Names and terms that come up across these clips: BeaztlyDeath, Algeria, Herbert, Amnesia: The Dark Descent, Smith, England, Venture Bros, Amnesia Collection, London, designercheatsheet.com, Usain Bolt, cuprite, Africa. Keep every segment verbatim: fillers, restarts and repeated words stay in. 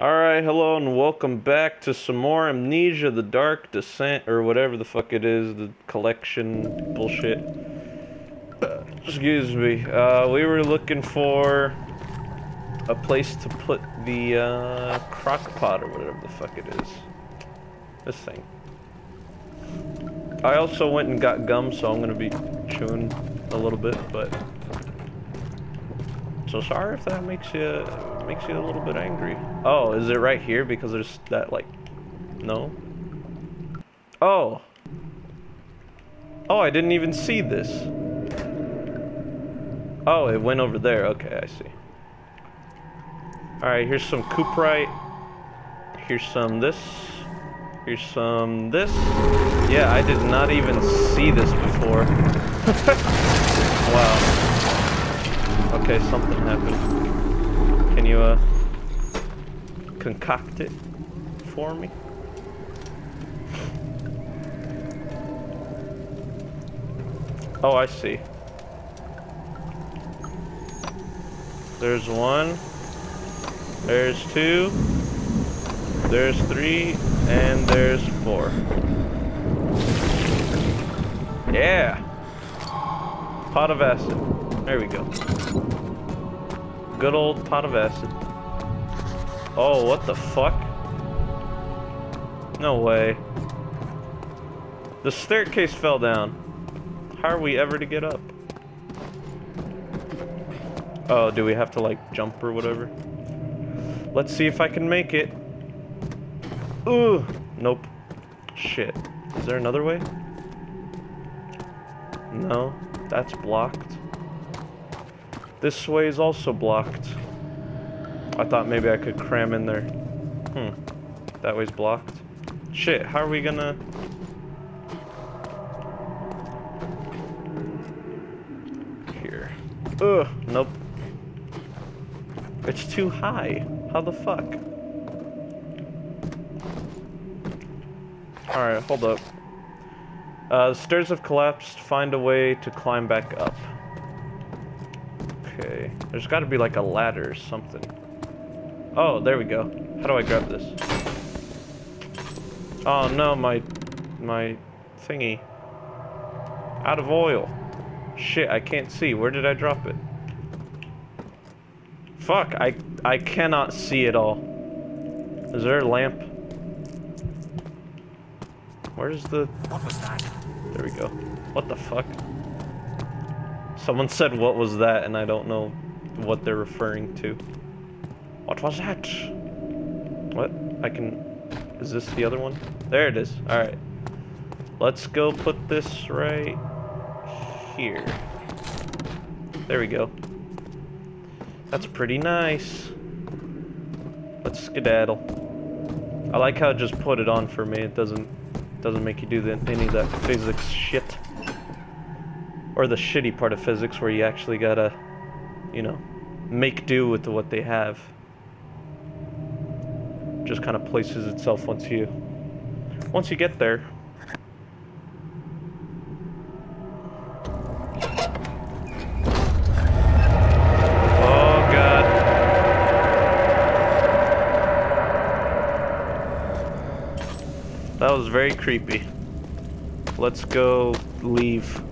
Alright, hello and welcome back to some more Amnesia: The Dark Descent, or whatever the fuck it is, the collection bullshit. Uh, excuse me. Uh, we were looking for a place to put the uh, crock pot or whatever the fuck it is. This thing. I also went and got gum, so I'm gonna be chewing a little bit, but... So sorry if that makes you makes you a little bit angry. Oh, is it right here? Because there's that, like, no. Oh. Oh, I didn't even see this. Oh, it went over there. Okay, I see. All right, here's some cuprite. Here's some this. Here's some this. Yeah, I did not even see this before. Wow. Okay, something happened. Can you, uh, concoct it for me? Oh, I see. There's one. There's two. There's three. And there's four. Yeah! Pot of acid. There we go. Good old pot of acid. Oh, what the fuck? No way. The staircase fell down. How are we ever to get up? Oh, do we have to, like, jump or whatever? Let's see if I can make it. Ooh! Nope. Shit. Is there another way? No. That's blocked. This way is also blocked. I thought maybe I could cram in there. Hmm. That way's blocked. Shit, how are we gonna... Here. Ugh, nope. It's too high. How the fuck? Alright, hold up. Uh, the stairs have collapsed. Find a way to climb back up. Okay, there's gotta be like a ladder or something. Oh, there we go. How do I grab this? Oh no, my... my... thingy. Out of oil. Shit, I can't see. Where did I drop it? Fuck, I... I cannot see at all. Is there a lamp? Where's the... What was that? There we go. What the fuck? Someone said, what was that? And I don't know what they're referring to. What was that? What? I can... Is this the other one? There it is. Alright. Let's go put this right here. There we go. That's pretty nice. Let's skedaddle. I like how it just put it on for me. It doesn't doesn't make you do the, any of that physics shit. Or the shitty part of physics where you actually gotta, you know, make do with what they have. Just kind of places itself once you, once you get there. Oh God. That was very creepy. Let's go leave.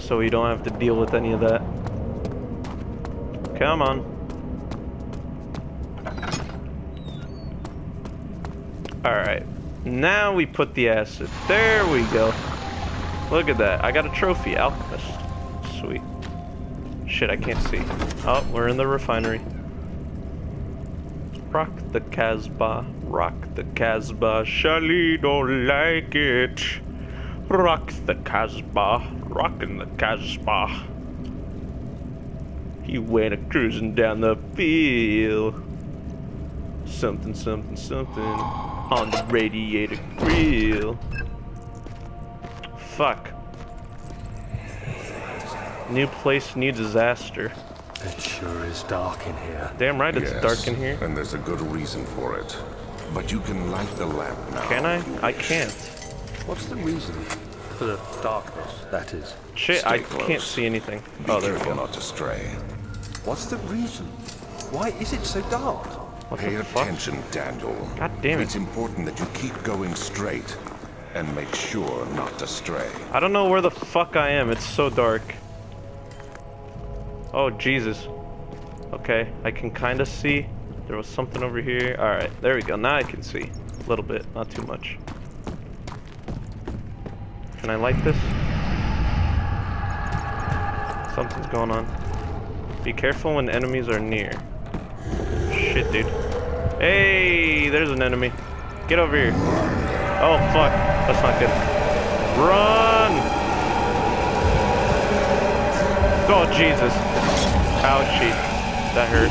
So we don't have to deal with any of that. Come on. Alright. Now we put the acid. There we go. Look at that. I got a trophy. Alchemist. Sweet. Shit, I can't see. Oh, we're in the refinery. Rock the Casbah. Rock the Casbah. Charlie don't like it. Rock the Casbah. Rockin' the Casbah. He went a-cruising down the field. Something, something, something. On the radiator grill. Fuck. New place, new disaster. It sure is dark in here. Damn right it's yes, dark in here. And there's a good reason for it. But you can light the lamp now. Can I? I can't. What's the reason? For the darkness, that is. Shit, Stay I close. can't see anything. Be oh, there we go. Not to stray. What's the reason? Why is it so dark? What Pay the fuck? attention, Daniel. God damn it. It's important that you keep going straight and make sure not to stray. I don't know where the fuck I am. It's so dark. Oh, Jesus. Okay, I can kind of see. There was something over here. Alright, there we go. Now I can see. A little bit, not too much. Can I light this? Something's going on. Be careful when enemies are near. Shit, dude. Hey, there's an enemy. Get over here. Oh, fuck. That's not good. Run! Oh, Jesus. Ouchie. That hurt.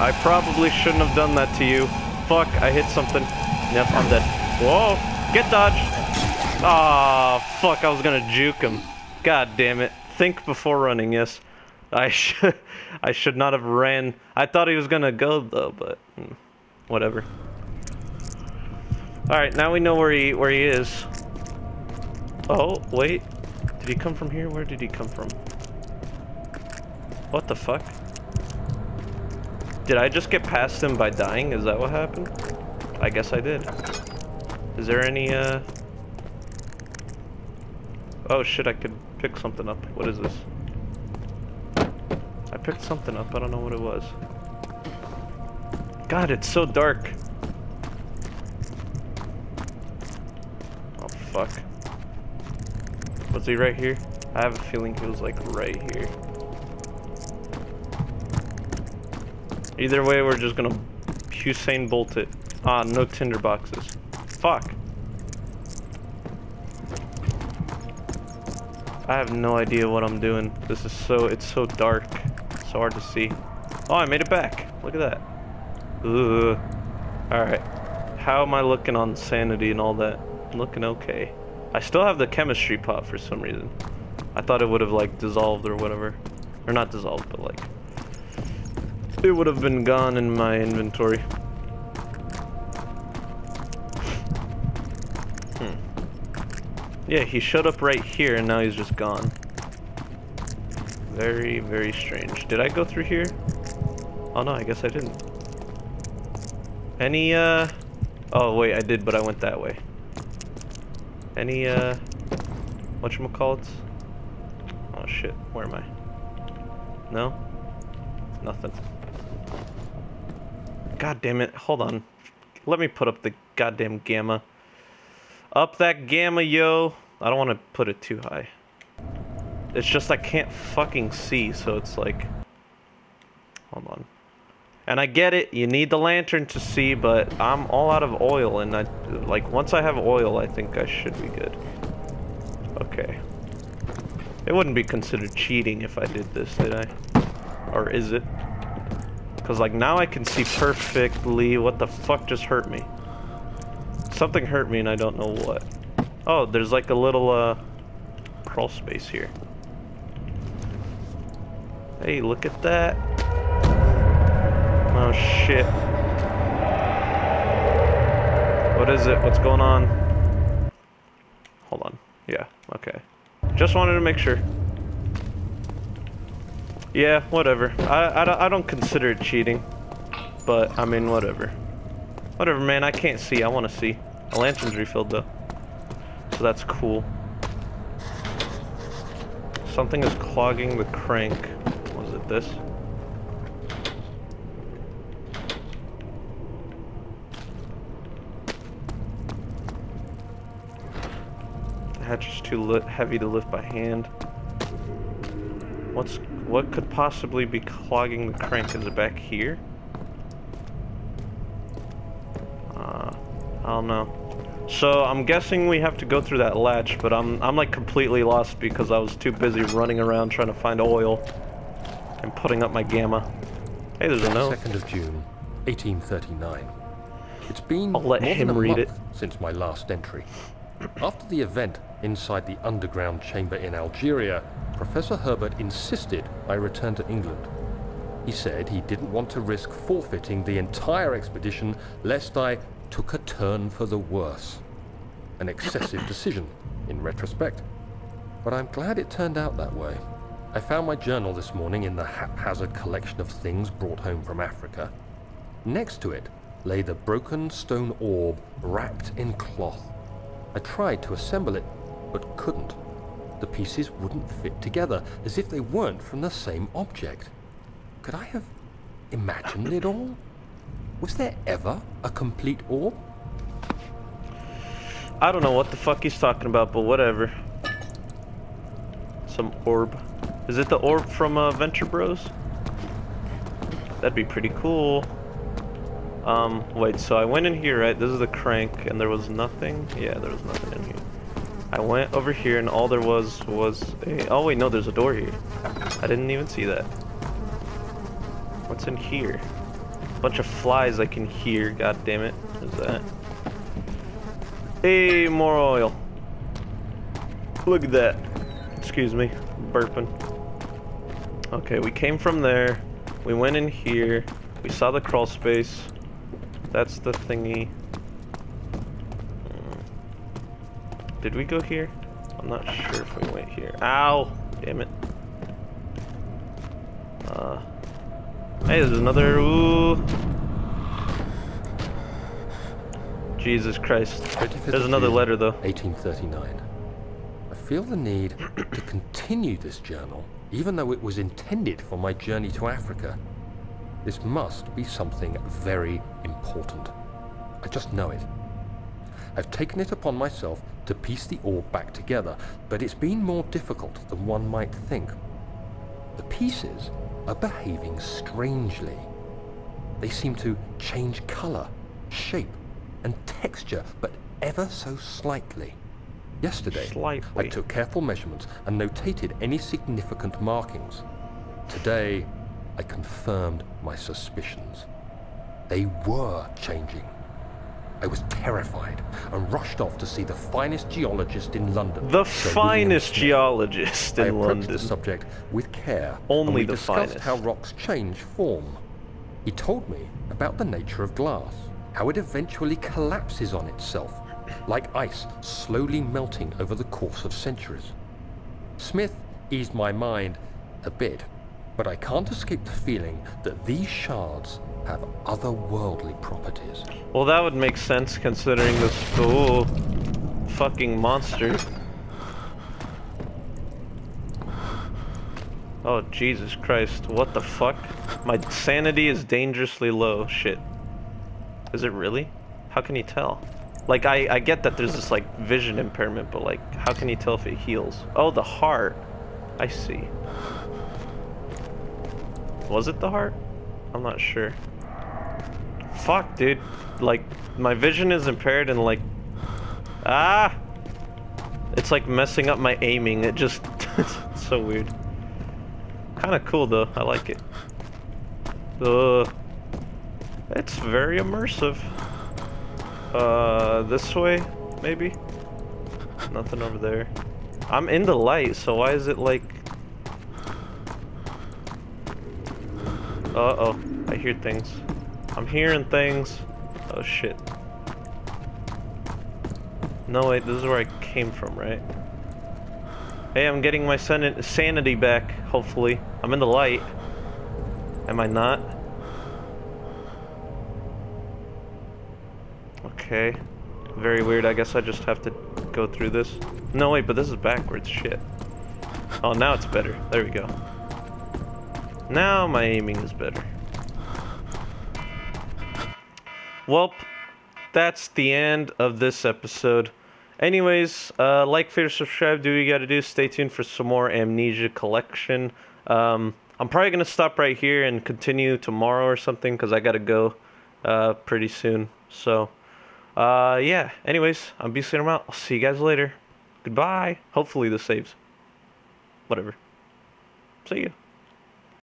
I probably shouldn't have done that to you. Fuck, I hit something. Yep, I'm dead. Whoa! Get dodged! Aw, oh, fuck, I was gonna juke him. God damn it. Think before running, yes. I should I should not have ran. I thought he was gonna go though, but whatever. Alright, now we know where he where he is. Oh, wait. Did he come from here? Where did he come from? What the fuck? Did I just get past him by dying? Is that what happened? I guess I did. Is there any uh Oh shit, I could pick something up. What is this? I picked something up. I don't know what it was. God, it's so dark. Oh, fuck. Was he right here? I have a feeling he was, like, right here. Either way, we're just gonna Usain Bolt it. Ah, no tinder boxes. Fuck. I have no idea what I'm doing. This is so... It's so dark. So hard to see. Oh, I made it back. Look at that. Ugh. Alright. How am I looking on sanity and all that? I'm looking okay. I still have the chemistry pot for some reason. I thought it would have, like, dissolved or whatever. Or not dissolved, but, like... It would have been gone in my inventory. Hmm. Yeah, he showed up right here and now he's just gone. Very, very strange. Did I go through here? Oh no, I guess I didn't. Any, uh... Oh wait, I did, but I went that way. Any, uh... whatchamacallits? Oh shit, where am I? No? Nothing. God damn it, hold on. Let me put up the goddamn gamma. Up that gamma, yo! I don't want to put it too high. It's just I can't fucking see, so it's like... Hold on. And I get it, you need the lantern to see, but I'm all out of oil, and I... Like, once I have oil, I think I should be good. Okay. It wouldn't be considered cheating if I did this, did I? Or is it? Because, like, now I can see perfectly. What the fuck just hurt me? Something hurt me, and I don't know what. Oh, there's, like, a little, uh... crawl space here. Hey, look at that. Oh shit. What is it? What's going on? Hold on. Yeah, okay. Just wanted to make sure. Yeah, whatever. I, I, I don't consider it cheating. But, I mean, whatever. Whatever, man. I can't see. I want to see. The lantern's refilled, though. So that's cool. Something is clogging the crank. Was it this? The hatch is too li- heavy to lift by hand. What's what could possibly be clogging the crank? Is it back here? Uh, I don't know. So I'm guessing we have to go through that latch, but I'm I'm like completely lost because I was too busy running around trying to find oil and putting up my gamma. Hey, there's a note. second of June, eighteen thirty-nine. It's been I'll let more him than a read month it since my last entry. After the event inside the underground chamber in Algeria, Professor Herbert insisted I return to England. He said he didn't want to risk forfeiting the entire expedition lest I took a turn for the worse. An excessive decision, in retrospect. But I'm glad it turned out that way. I found my journal this morning in the haphazard collection of things brought home from Africa. Next to it lay the broken stone orb wrapped in cloth. I tried to assemble it, but couldn't. The pieces wouldn't fit together, as if they weren't from the same object. Could I have imagined it all? Was there ever a complete orb? I don't know what the fuck he's talking about, but whatever. Some orb. Is it the orb from uh, Venture Bros? That'd be pretty cool. Um, wait, so I went in here, right? This is the crank, and there was nothing? Yeah, there was nothing in here. I went over here, and all there was was a... Oh, wait, no, there's a door here. I didn't even see that. What's in here? A bunch of flies I can hear, god damn it. What is that? Hey, more oil. Look at that. Excuse me, burping. Okay, we came from there. We went in here. We saw the crawl space. That's the thingy. Did we go here? I'm not sure if we went here. Ow! Damn it. Uh, hey, there's another. Ooh. Jesus Christ. There's another letter though. eighteen thirty-nine. I feel the need to continue this journal, even though it was intended for my journey to Africa. This must be something very important. I just know it. I've taken it upon myself to piece the orb back together, but it's been more difficult than one might think. The pieces are behaving strangely. They seem to change color, shape, and texture, but ever so slightly. Yesterday, slightly. I took careful measurements and notated any significant markings. Today, I confirmed my suspicions. They were changing. I was terrified and rushed off to see the finest geologist in London. The finest geologist in London. I approached the subject with care. Only the finest. We discussed how rocks change form. He told me about the nature of glass, how it eventually collapses on itself, like ice slowly melting over the course of centuries. Smith eased my mind a bit, but I can't escape the feeling that these shards have otherworldly properties. Well, that would make sense considering this cool fucking monster. Oh, Jesus Christ. What the fuck? My sanity is dangerously low. Shit. Is it really? How can you tell? Like, I, I get that there's this, like, vision impairment, but, like, how can you tell if it heals? Oh, the heart. I see. Was it the heart? I'm not sure. Fuck, dude. Like, my vision is impaired and, like... Ah! It's, like, messing up my aiming. It just... It's so weird. Kinda cool, though. I like it. Uh, it's very immersive. Uh, this way? Maybe? Nothing over there. I'm in the light, so why is it, like... Uh-oh, I hear things. I'm hearing things. Oh, shit. No, wait, this is where I came from, right? Hey, I'm getting my san sanity back, hopefully. I'm in the light. Am I not? Okay. Very weird. I guess I just have to go through this. No, wait, but this is backwards. Shit. Oh, now it's better. There we go. Now my aiming is better. Well, that's the end of this episode. Anyways, uh, like, favorite, subscribe, do what you gotta do. Stay tuned for some more Amnesia Collection. Um, I'm probably gonna stop right here and continue tomorrow or something because I gotta go uh, pretty soon. So, uh, yeah. Anyways, I'm BeaztlyDeath out. I'll see you guys later. Goodbye. Hopefully this saves. Whatever. See ya.